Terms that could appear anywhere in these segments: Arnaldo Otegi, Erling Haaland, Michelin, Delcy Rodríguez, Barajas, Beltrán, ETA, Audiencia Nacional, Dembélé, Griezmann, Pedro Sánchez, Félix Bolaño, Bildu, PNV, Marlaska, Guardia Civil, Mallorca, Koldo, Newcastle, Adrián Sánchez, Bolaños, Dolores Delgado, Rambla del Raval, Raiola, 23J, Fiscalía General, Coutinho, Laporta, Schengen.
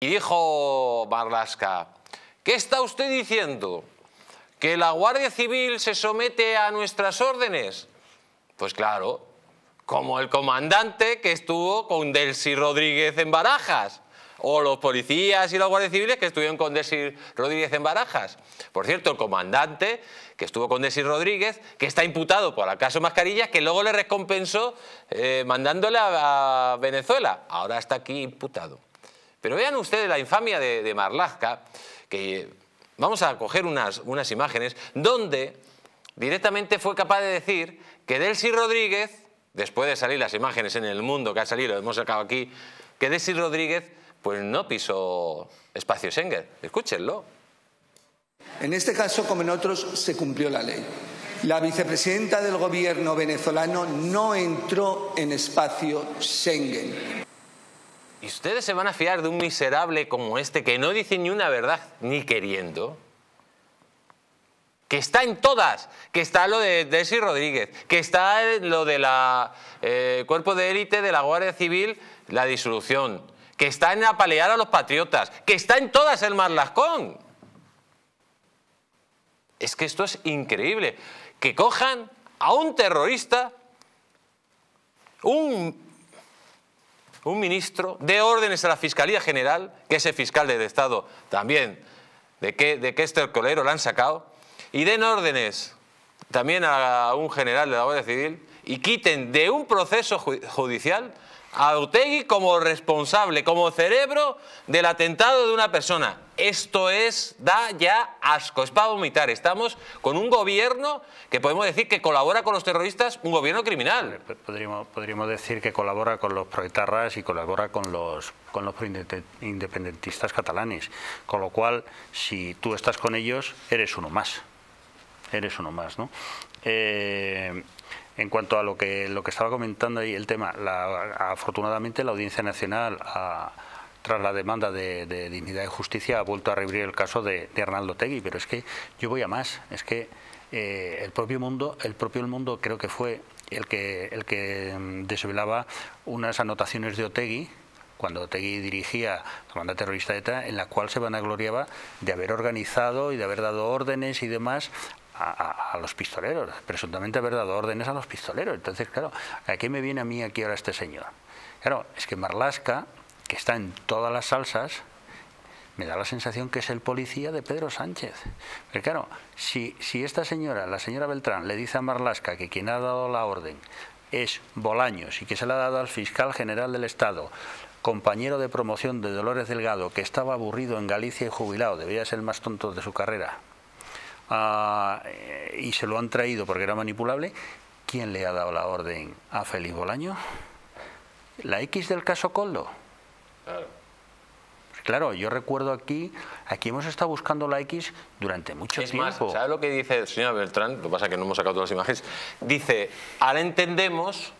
Y dijo Marlaska, ¿qué está usted diciendo? ¿Que la Guardia Civil se somete a nuestras órdenes? Pues claro, como el comandante que estuvo con Delcy Rodríguez en Barajas, o los policías y los guardias civiles que estuvieron con Delcy Rodríguez en Barajas. Por cierto, el comandante que estuvo con Delcy Rodríguez, que está imputado por el caso Mascarillas, que luego le recompensó mandándole a Venezuela. Ahora está aquí imputado. Pero vean ustedes la infamia de Marlaska, que vamos a coger unas imágenes, donde directamente fue capaz de decir que Delcy Rodríguez, después de salir las imágenes en El Mundo que ha salido, lo hemos sacado aquí, que Delcy Rodríguez pues no pisó espacio Schengen. Escúchenlo. En este caso, como en otros, se cumplió la ley. La vicepresidenta del gobierno venezolano no entró en espacio Schengen. ¿Y ustedes se van a fiar de un miserable como este que no dice ni una verdad ni queriendo? Que está en todas, que está lo de Delcy Rodríguez, que está lo de la cuerpo de élite de la Guardia Civil, la disolución, que está en apalear a los patriotas, que está en todas el Marlascón. Es que esto es increíble, que cojan a un terrorista, un ministro, dé órdenes a la Fiscalía General, que ese fiscal del Estado también, de que este colero lo han sacado, y den órdenes también a un general de la Guardia Civil y quiten de un proceso judicial a Otegi como responsable, como cerebro del atentado de una persona. Esto da ya asco, es para vomitar. Estamos con un gobierno que podemos decir que colabora con los terroristas, un gobierno criminal. Podríamos decir que colabora con los proetarras y colabora con los independentistas catalanes. Con lo cual, si tú estás con ellos, eres uno más. Eres uno más, ¿no? En cuanto a lo que estaba comentando ahí, el tema, afortunadamente la Audiencia Nacional, tras la demanda de Dignidad y Justicia, ha vuelto a reabrir el caso de Arnaldo Otegi, pero es que yo voy a más, es que el propio Mundo creo que fue el que desvelaba unas anotaciones de Otegi, cuando Otegi dirigía la banda terrorista ETA, en la cual se vanagloriaba de haber organizado y de haber dado órdenes y demás a los pistoleros, presuntamente haber dado órdenes a los pistoleros. Entonces, claro, ¿a qué me viene a mí aquí ahora este señor? Claro, es que Marlaska, que está en todas las salsas, me da la sensación que es el policía de Pedro Sánchez. Pero claro, si esta señora, la señora Beltrán, le dice a Marlaska que quien ha dado la orden es Bolaños y que se la ha dado al fiscal general del Estado, compañero de promoción de Dolores Delgado, que estaba aburrido en Galicia y jubilado, debía ser el más tonto de su carrera, y se lo han traído porque era manipulable, ¿quién le ha dado la orden a Félix Bolaño? ¿La X del caso Koldo? Claro. Claro, yo recuerdo aquí hemos estado buscando la X durante mucho tiempo. Más, ¿sabes lo que dice el señor Beltrán? Lo que pasa es que no hemos sacado todas las imágenes. Dice, ahora entendemos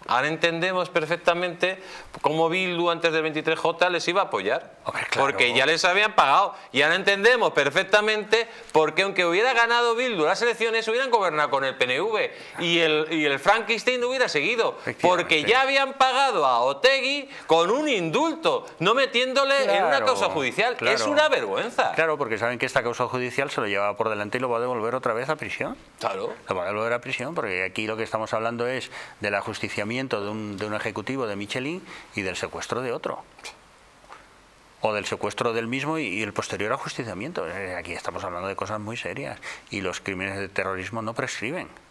perfectamente cómo Bildu antes del 23J les iba a apoyar. Hombre, claro. Porque ya les habían pagado. Y ahora entendemos perfectamente porque aunque hubiera ganado Bildu las elecciones, hubieran gobernado con el PNV y el Frankenstein hubiera seguido. Porque ya habían pagado a Otegi con un indulto, no metiéndole en una causa judicial. Claro. Es una vergüenza. Claro, porque saben que esta causa judicial se lo llevaba por delante y lo va a devolver otra vez a prisión. Claro. Lo va a devolver a prisión porque aquí lo que estamos hablando es del ajusticiamiento de un ejecutivo de Michelin y del secuestro de otro. O del secuestro del mismo y el posterior ajusticiamiento. Aquí estamos hablando de cosas muy serias y los crímenes de terrorismo no prescriben.